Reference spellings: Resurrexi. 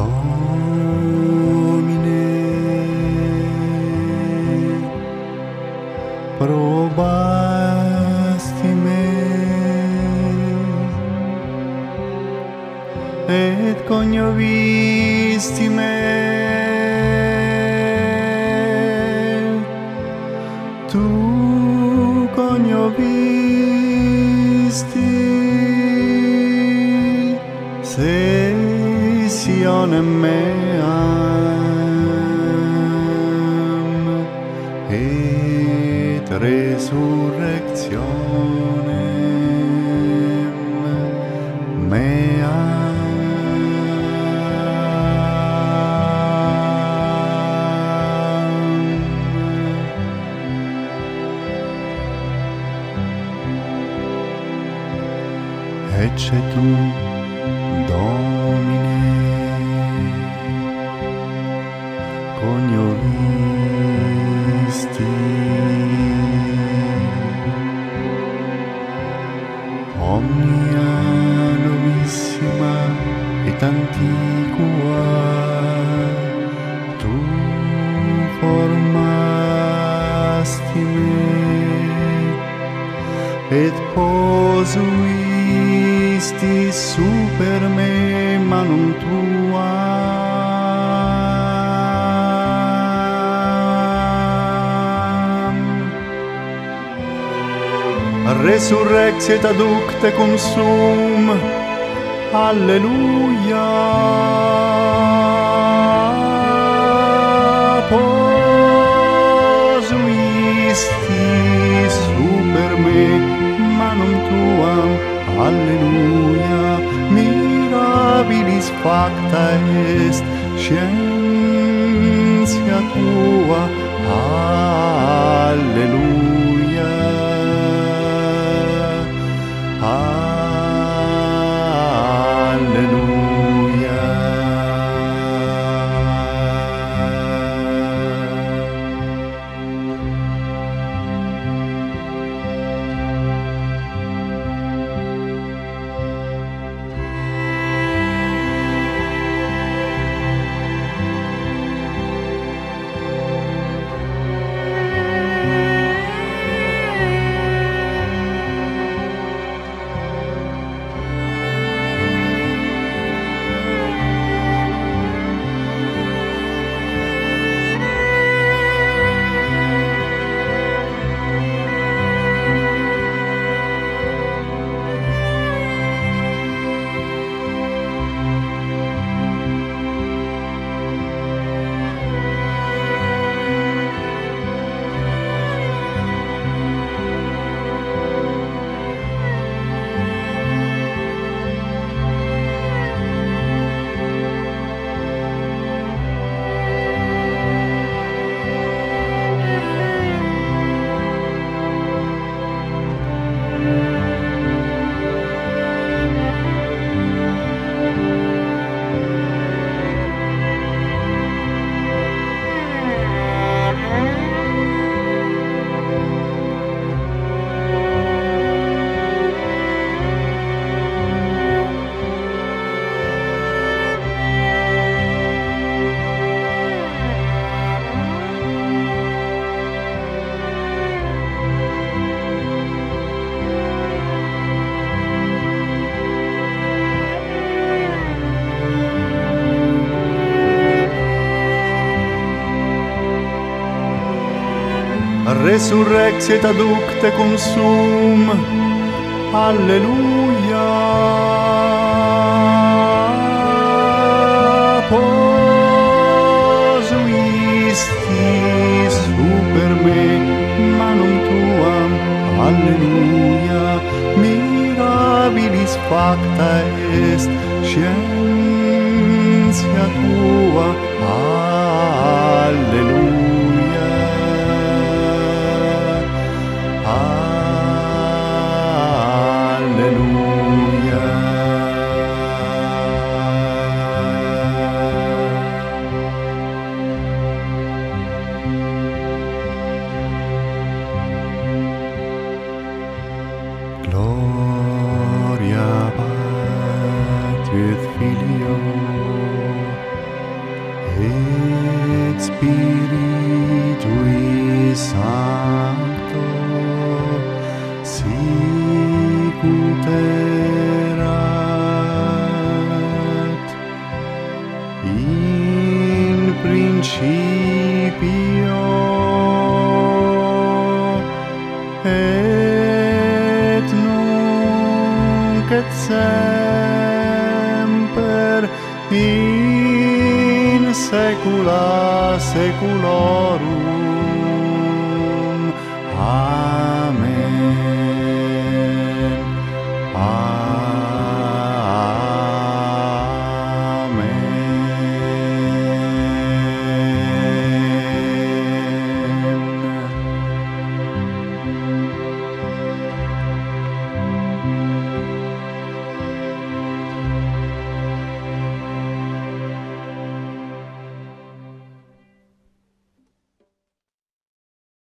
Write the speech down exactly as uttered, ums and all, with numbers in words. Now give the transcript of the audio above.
Domine, probasti me, et coniovisti me, tu coniovisti se Sionem meam et resurrectionem meam. Ecce tu, Domine, coniovisti omnia novissima et antiqua tu formasti me et posuisti super me manum tua. Resurrexi et aducte cum sum. Alleluia. Posuisti super me manum tuam. Alleluia. Mirabilis facta est scientia tua. Alleluia. Resurrexi et aducte cum sum. Alleluia. Posuisti super me manum tuam. Alleluia. Mirabilis facta est scientia tua. Alleluia. Gloria Patri et Filio Spirito Santo, sicuterat in principio et nunc et semper in saecula saeculorum.